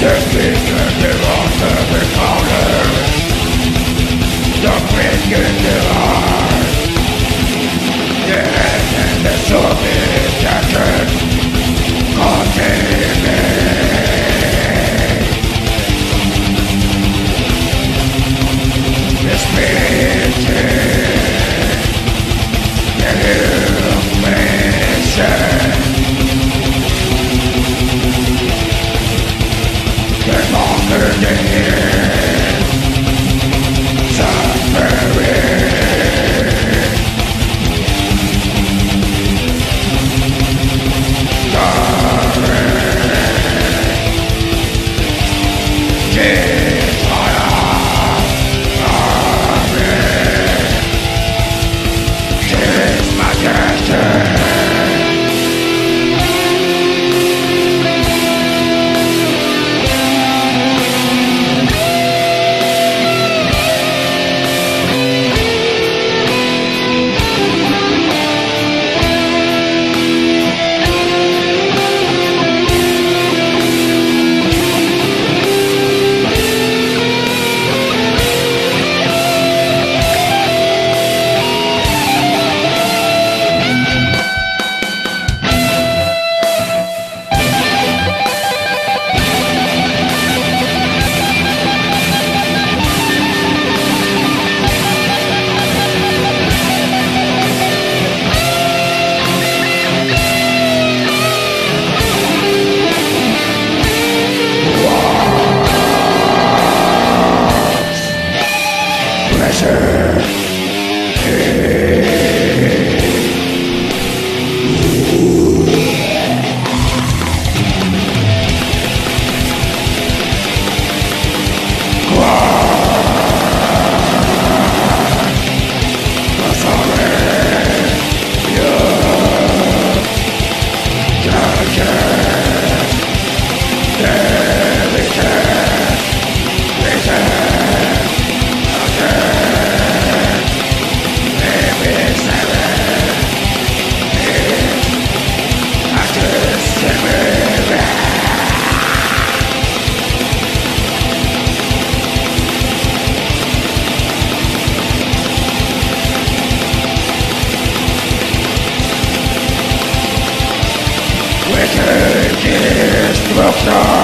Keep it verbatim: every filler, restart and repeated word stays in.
This season belongs to the counter. The wind in the heart, the head and the surface action continues. The species, the human mission. No!